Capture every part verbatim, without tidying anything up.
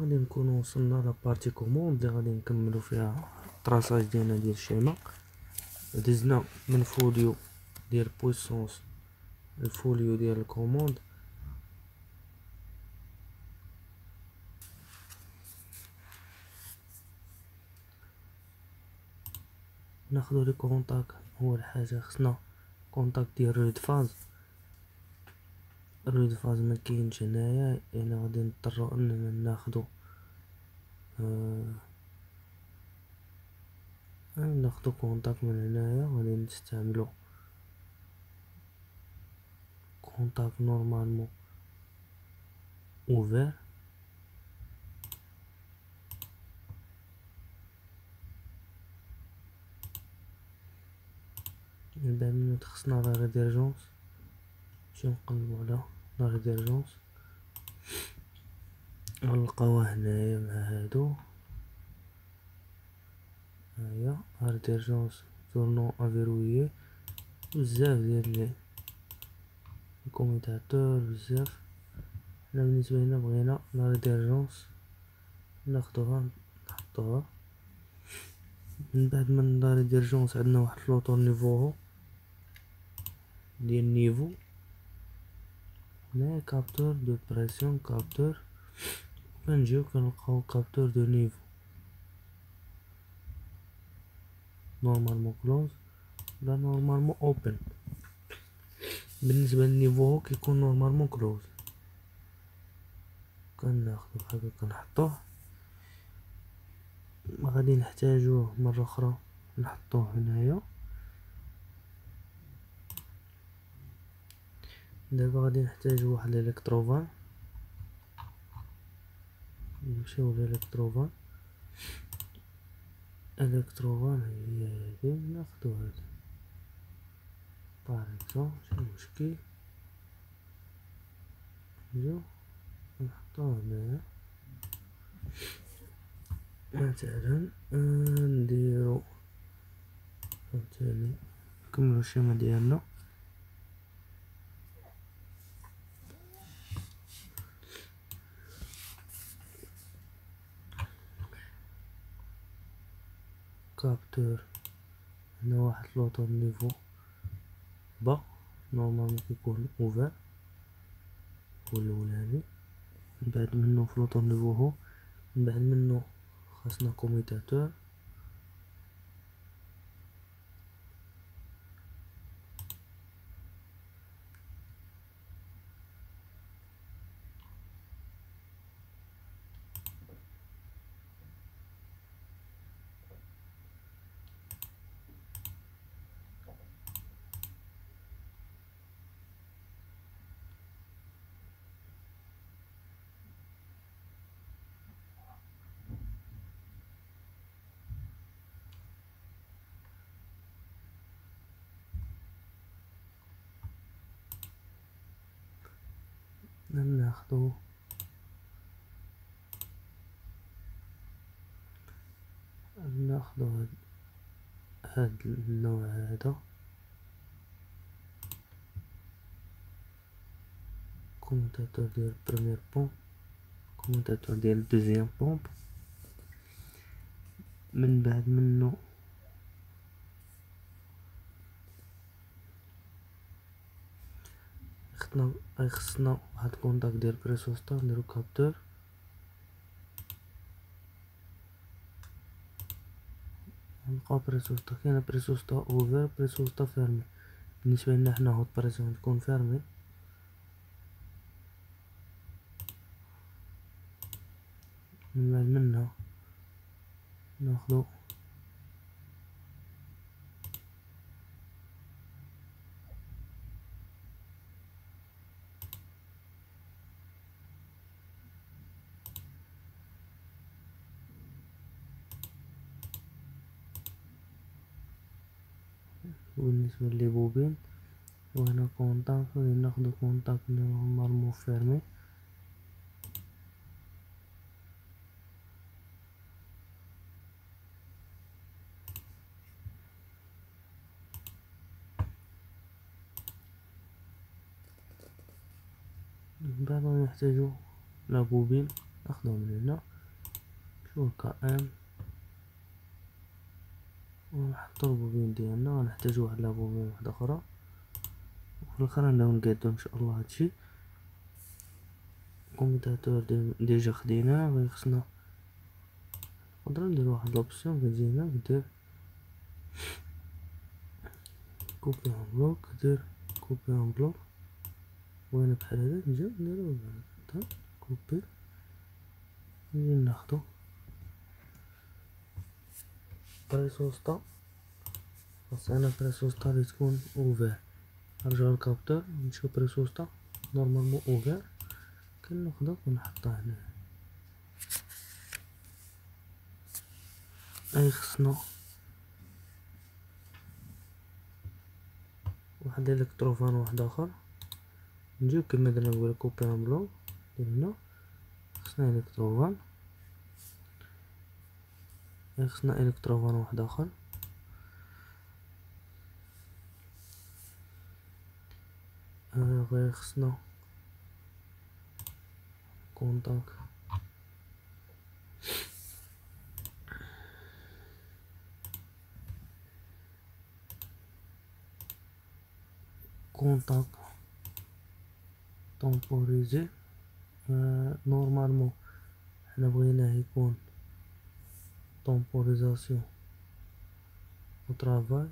غادي نكونو وصلنا لابارتي كوموند اللي غادي نكملو فيها الطراساج ديالنا ديال الشيما. دزنا من فوليو ديال بويسونس الفوليو ديال الكوموند، ناخدو لي كونتاك. اول حاجه خصنا كونتاك ديال ريد فاز، ريد فاز ما كاينش هنايا، يعني غادي نضطروا اننا ناخدو آه ناخدو كونتاك من هنايا. غادي نستعملو كونتاك نورمالمون اوفر، نبدا من خصنا لا ريديرجونس، نمشيو نقلبو على لا ريديرجونس غنلقاوها هنايا مع هادو. هاهي ريديرجونس تورنو افيرويي، بزاف ديال لي كوميتاتور بزاف. انا بالنسبه لينا بغينا لا ريديرجونس ناخدوها نحطوها. من بعد من دار ديرجونس عندنا واحد لوطور نيفو ديال نيفو، هنا كابتور دو بريسيون كابتور، كنجيو كنلقاو كابتور دو نيفو نورمالمون كلوز ولا نورمالمون اوبن. بالنسبه للنيفو كيكون نورمالمون كلوز، كناخدو بحال هكا كنحطوه. غادي نحتاجوه مره اخرى نحطوه هنايا. دابا غادي نحتاجو واحد الالكتروفان، نمشيو للالكتروفان. الالكتروفان هي هادي، ناخدو هادي باريكسون، ماشي مشكل، نجيو نحطوه هنايا. مثلا نديرو مثلا نكملو الشيما ديالنا، كابتور هنا واحد لوطور نيفو با نورمالمون كيكون اوفر هو الاولاني، من بعد منو في لوطور نيفو هو، من بعد منو خاصنا كوميتاتور، ناخدو ناخدو هاد هاد النوع هذا كوموتاتور ديال بريمير بومب، كوموتاتور ديال دوزيام بومب، من بعد منو خصنا خصنا واحد الكونتاك ديال بريسوستار، نديرو كابتور نلقاو بريسوستار، كاينه بريسوستار اوفر بريسوستار فيرمي. بالنسبه لنا حنا هاد بريسون تكون فيرمي، من بعد منها ناخدو بالنسبه لي بوبين، وهنا كونتاك ناخدو كونتاك نورمالمون فيرمي، من بعد غنحتاجو لا بوبين ناخدو من هنا. وكأم ونحطو البوبين ديالنا، ونحتاجو واحد لابوبين واحدة أخرى، وفي الآخر أنه نقادو إن شاء الله هادشي. الكوميتاتور ديجا خديناه، غير خصنا نقدرو نديرو واحد لوبسيون كتجي هنا كدير كوبي أون بلوك، كدير كوبي أون بلوك وهنا بحال هدا نجيو نديرو كوبي نجي ناخدو بريس وسطى. خاص أنا بريس وسطى لي تكون أوفير، نرجعو للكابتور نمشيو بريس وسطى نورمالمون أوفير، كناخدو ونحطو هنا. أي خصنا واحد الإلكتروفان واحد آخر، نجيو كيما درنا قبل كوبي أون بلون ديال هنا، خصنا إلكتروفان خصنا الكتروفان واحد اخر، آه غير خصنا كونتاك كونتاك تمبوريزي. آه نورمالمون حنا بغيناه يكون temporisation au travail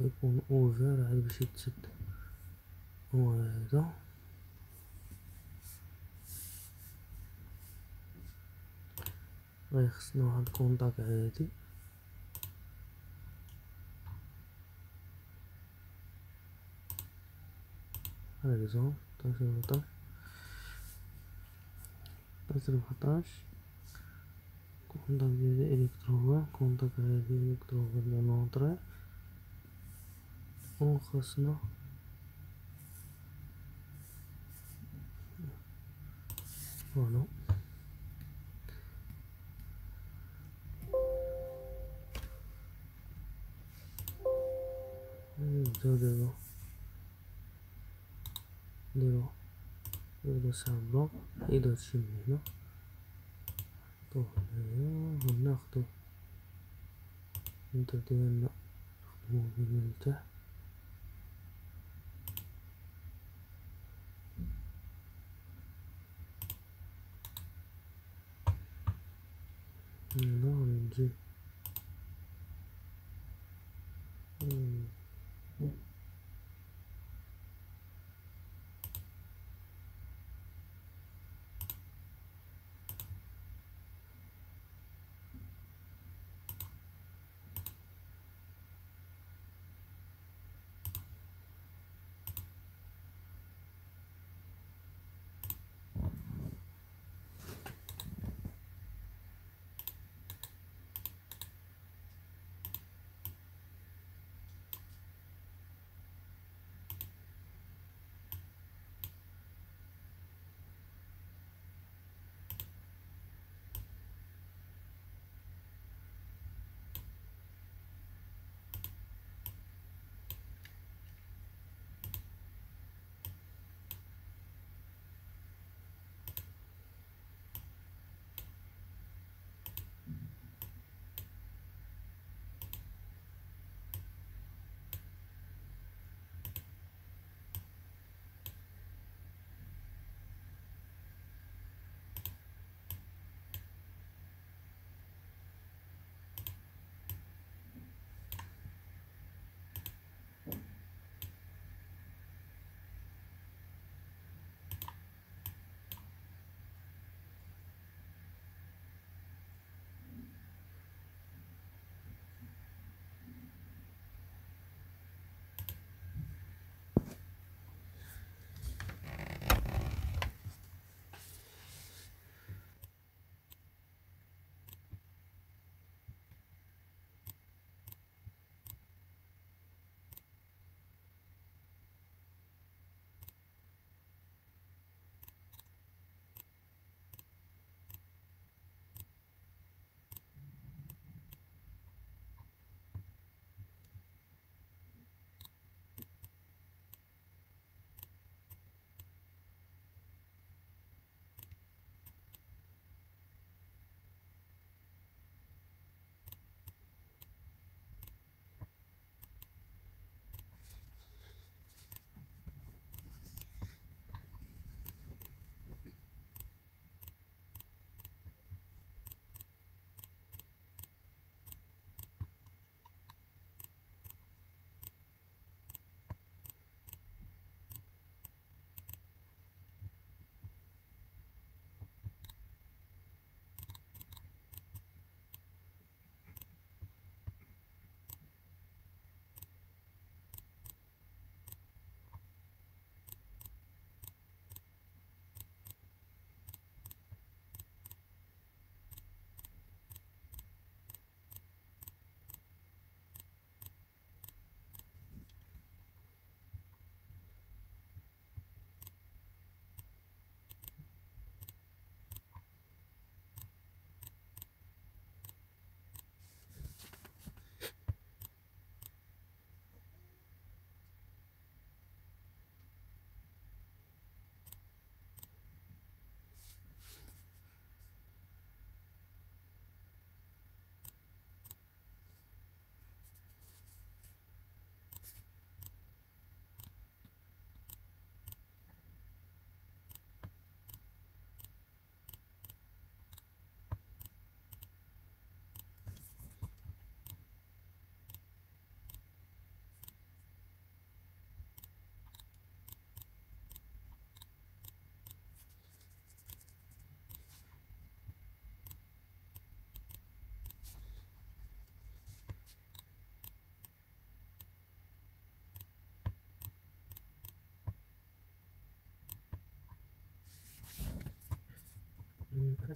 يكون اوفر عاد باش يتسد وهذا، غير خصنا واحد الكونتاك عادي على ليزون تلتاش تلتاش كونتاك ديال الالكتروفان، كونتاك هادي الالكتروفان ديال لونطري، و خاصنا فوالا نبداو دابا نديرو نديرو سامبلون، نحيدو هادشي من هنا و ناخدو الانتر ديالنا نخدموه من التحت هنا و نجي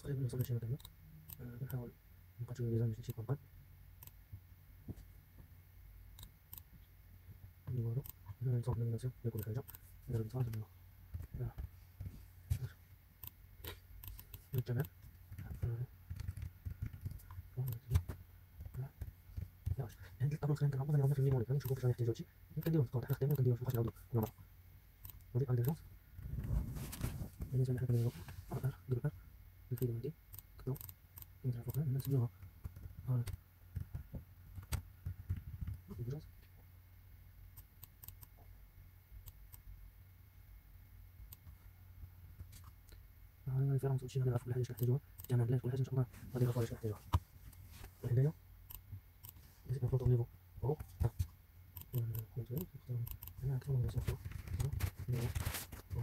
스크립트를 써주시면 되고요. 사월 가지고 예산이신 시간만 이거로 예산을 없는 것을 메꾸면 되죠. 여러분 사와주세요. 이렇게 하면 아무튼 한 번에 영상 정리하고 있는 중국 전에 제조지 끈기로 더 다각 때문에 끈기로 다시 나오도 그나마 우리 안 돼서 얘네 전에 할 거는 이거 아까 누를까 이렇게 이러는지 그거 이거 잘 볼까요? 이거 쓰죠. 아 이거 아 이거 사람도 지나가다 불을 해주실 때죠. 그냥 원래 불을 해준 정말 어디가 버리실 때죠. 근데요 그래서 돌리고 어? 음, 그래서 그다음 그냥 그런 거죠. 그래서 어?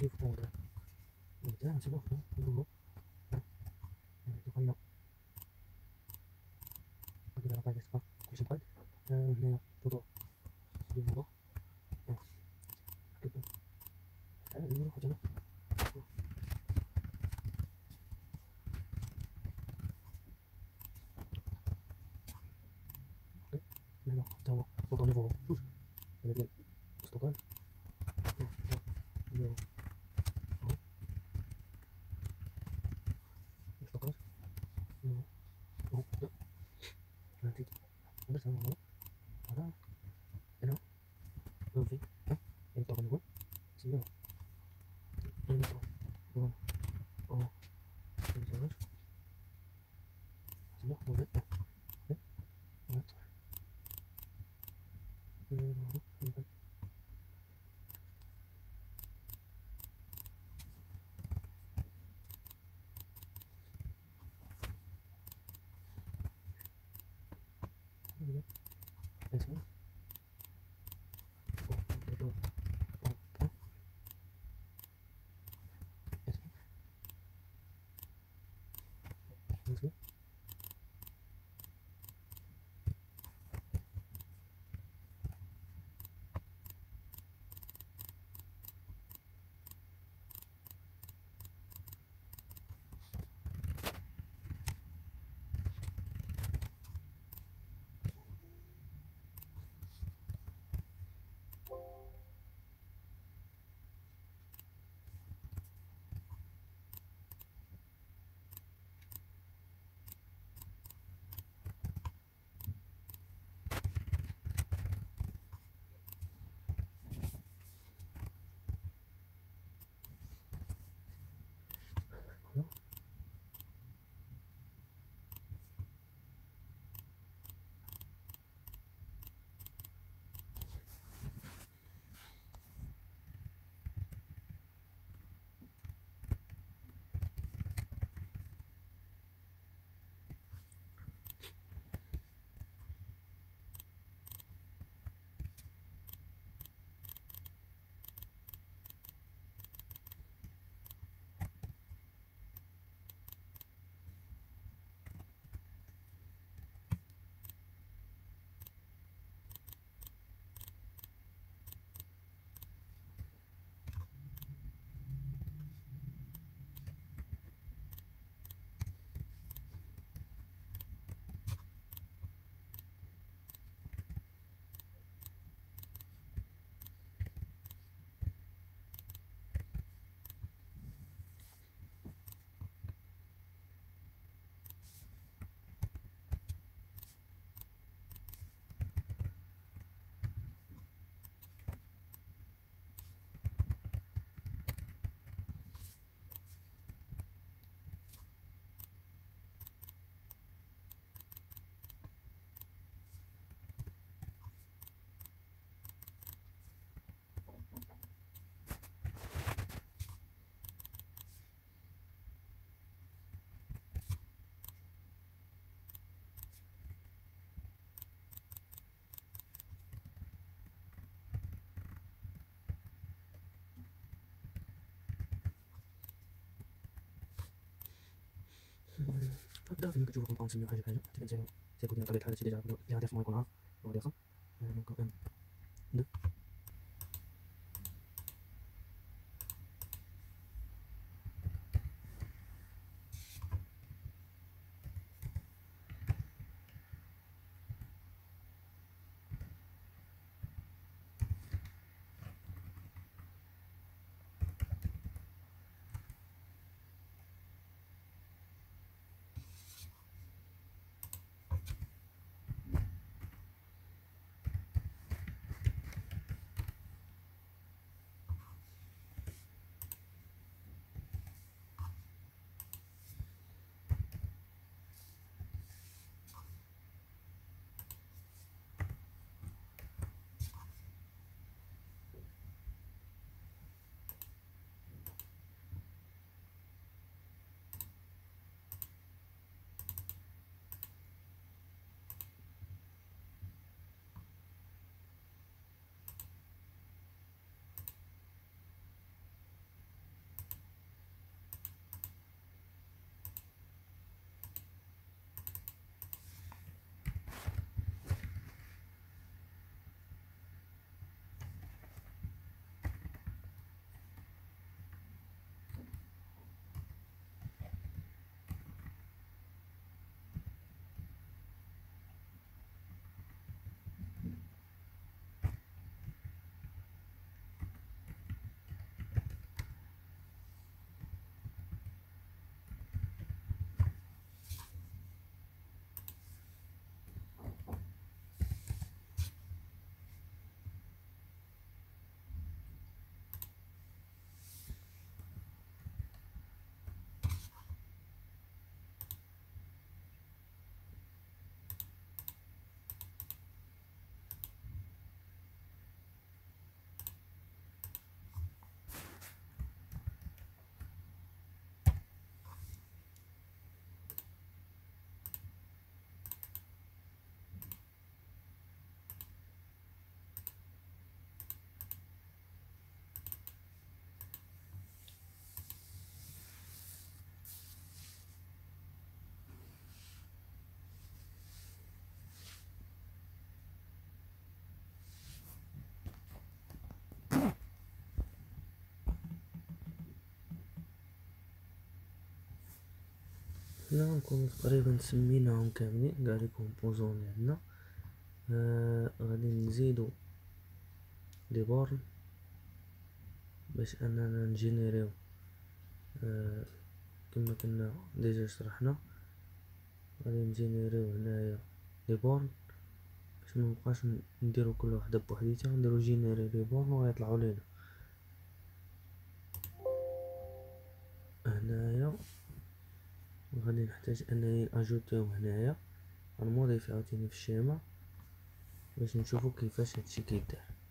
이거 보고 이제 안 쓰고 그리고 이거 걸려. 어디다가 가겠어? 구십팔. 음, 네. 보도. 이거. 어. 그리고 아, 이거 하잖아. 음, 그쪽으로 방침을 가져가죠. 이제 제국이 나가게 다시 되자고 이한테 숨을 거나 어디서 음, 그건 네. احنا غنكونو تقريبا سميناهم كاملين كاع لي كومبوزون لي عندنا. آه غادي نزيدو لي بورن باش اننا نجينيريو آه كما كنا ديجا شرحنا. غادي نجينيريو هنايا لي بورن باش منبقاش نديرو كل وحده بوحديتها، نديرو جينيري لي بورن و غيطلعو لينا هنايا. وغادي نحتاج انني اجوتيهم هنايا، غنموديفيو عاوتاني في الشيما باش نشوفو كيفاش هادشي كيدار.